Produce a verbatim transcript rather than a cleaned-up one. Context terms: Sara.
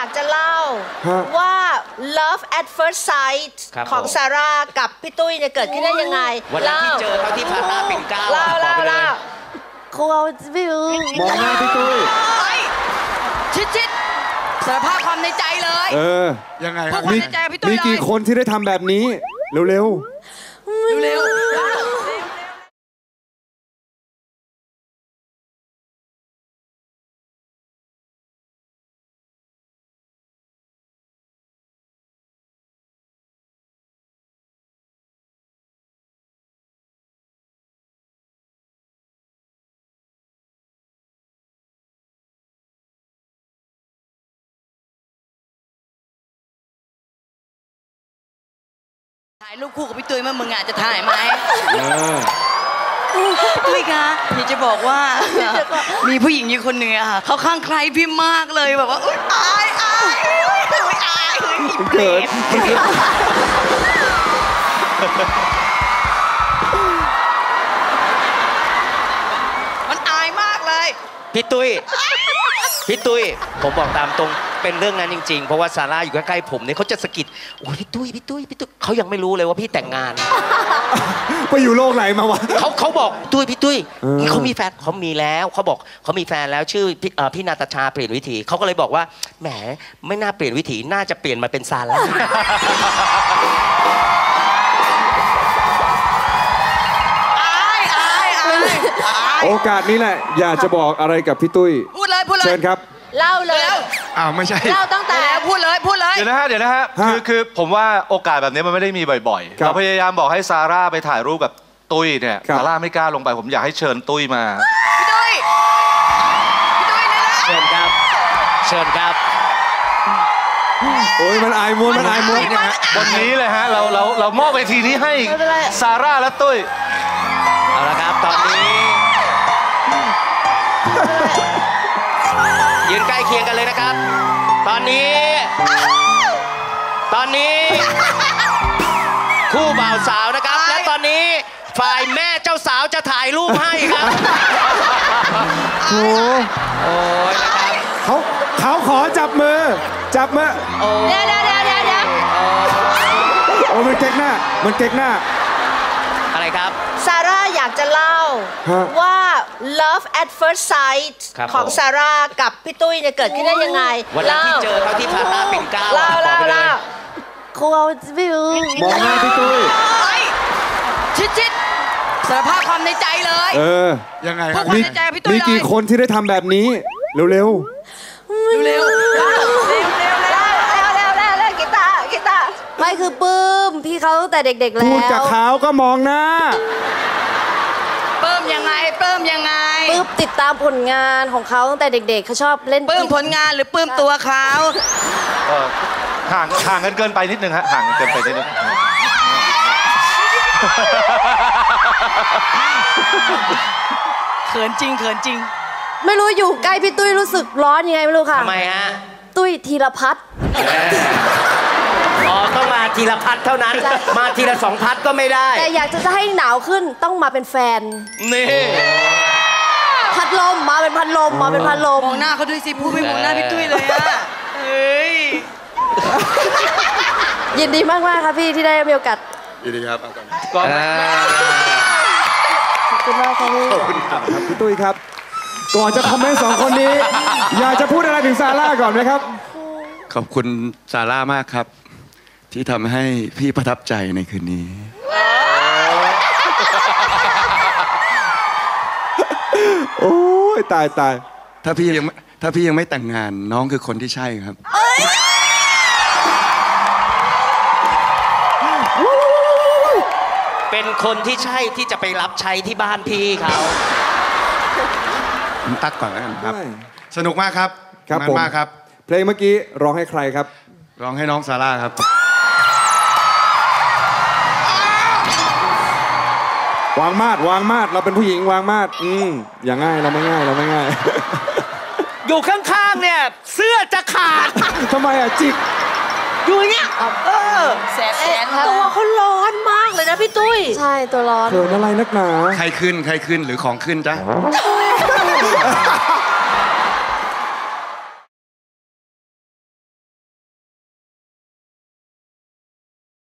อยากจะเล่าว่า love at first sight ของซาร่ากับพี่ตุ้ยเนี่ยเกิดขึ้นได้ยังไงวันที่เจอเขาที่พาต้าเป็นก้าวเล่าเล่าเล่าครูเอาไม่รู้มองหน้าพี่ตุ้ยชิดชิดสารภาพความในใจเลยเออยังไงครับมีมีกี่คนที่ได้ทำแบบนี้เร็วเร็วเร็วถ่ายรูปคู่กับพี่ตุ้ยเมื่อมึงอาจจะถ่ายไหมตุ้ยคะพี่จะบอกว่ามีผู้หญิงอยู่คนหนึ่งอะค่ะเขาข้างใครพี่มากเลยแบบว่าอุ๊ยอายอายอุ๊ยอายเกิดมันอายมากเลยพี่ตุ้ยพี่ตุ้ยผมบอกตามตรงเป็นเรื่องนั้นจริงๆเพราะว่าซาร่าอยู่ใกล้ๆผมเนี่ยเขาจะสะกิดโอ้ยพี่ตุ้ยพี่ตุ้ยพี่ตุ้ยเขายังไม่รู้เลยว่าพี่แต่งงานไปอยู่โลกไหนมาวะเขาเขาบอกตุ้ยพี่ตุ้ยเขามีแฟนเขามีแล้วเขาบอกเขามีแฟนแล้วชื่อพี่นาตาชาเปลี่ยนวิถีเขาก็เลยบอกว่าแหมไม่น่าเปลี่ยนวิถีน่าจะเปลี่ยนมาเป็นซาร่าโอกาสนี้แหละอยากจะบอกอะไรกับพี่ตุ้ยพูดเลยพูดเลยเชิญครับเล่าเลยอ้าวไม่ใช่เล่าตั้งแต่พูดเลยพูดเลยเดี๋ยวนะฮะเดี๋ยวนะฮะคือคือผมว่าโอกาสแบบนี้มันไม่ได้มีบ่อยๆเราพยายามบอกให้ซาร่าไปถ่ายรูปกับตุ้ยเนี่ยซาร่าไม่กล้าลงไปผมอยากให้เชิญตุ้ยมาพี่ตุ้ยพี่ตุ้ยเลยนะเชิญครับเชิญครับโอ้ยมันอายมวนมันอายมวนนะฮะวันนี้เลยฮะเราเราเรามอบเวทีนี้ให้ซาร่าและตุ้ยเอาละครับตอนนี้ยืนใกล้เคียงกันเลยนะครับตอนนี้ตอนนี้คู่บ่าวสาวนะครับและตอนนี้ฝ่ายแม่เจ้าสาวจะถ่ายรูปให้ครับโอ้ยนะครับเขาเขาขอจับมือจับมือเดี๋ยวเดี๋ยวเดี๋ยวเดี๋ยวโอ้มันเก๊กหน้ามันเก๊กหน้าอะไรครับซาร่าอยากจะเล่าว่า love at first sight ของซาร่ากับพี่ตุ้ยเนี่ยเกิดขึ้นได้ยังไงวันที่เจอเขาที่พาต้าเป็นก้าวเล่าเล่าเล่าครูเอาไม่รู้มองหน้าพี่ตุ้ยชิดชิดสารภาพความในใจเลยเออยังไงครับมีกี่คนที่ได้ทำแบบนี้เร็วเร็วเร็วเร็วเร็วเร็วเร็วเร็วเร็วเร็วกีตาร์กีตาร์ไม่คือปื้มพี่เขาตั้งแต่เด็กๆแล้วพูดกับเขาก็มองหน้าปื้มยังไงปื้มยังไงปื้มติดตามผลงานของเขาตั้งแต่เด็กๆเขาชอบเล่นปื้มผลงานหรือปื้มตัวเขาห่างห่างกันเกินไปนิดนึงฮะห่างกันเกินไปนิดนึงเขินจริงเขินจริงไม่รู้อยู่ใกล้พี่ตุ้ยรู้สึกร้อนยังไงไม่รู้ค่ะทำไมฮะตุ้ยธีรพัฒน์อ๋อต้องมาทีละพัดเท่านั้นมาทีละสองพัดก็ไม่ได้แต่อยากจะจะให้หนาวขึ้นต้องมาเป็นแฟนนี่พัดลมมาเป็นพัดลมมาเป็นพัดลมมองหน้าเขาด้วยสิพูดไม่มองหน้าพี่ตุ้ยเลยอะเฮ้ยยินดีมากมากครับพี่ที่ได้มีโอกาสยินดีครับก่อนขอบคุณมากครับพี่ขอบคุณครับพี่ตุ้ยครับก่อนจะคอมเมนต์สองคนนี้อยากจะพูดอะไรถึงซาร่าก่อนไหมครับขอบคุณซาร่ามากครับที่ทำให้พี่ประทับใจในคืนนี้โอ้ยตายตายถ้าพี่ยังถ้าพี่ยังไม่แต่งงานน้องคือคนที่ใช่ครับเป็นคนที่ใช่ที่จะไปรับใช้ที่บ้านพี่เขาผมตัดก่อนแล้วกันครับสนุกมากครับมันมากครับเพลงเมื่อกี้ร้องให้ใครครับร้องให้น้องซาร่าครับวางมาดวางมาดเราเป็นผู้หญิงวางมาดอืมอย่างง่ายเราไม่ง่ายเราไม่ง่ายอยู่ข้างๆเนี่ยเสื้อจะขาดทำไมอ่ะจิกอยู่เนี้ยเออแสบแสบตัวเขาร้อนมากเลยนะพี่ตุ้ยใช่ตัวร้อนเขินอะไรนักหนาใครขึ้นใครขึ้นหรือของขึ้นจ๊ะ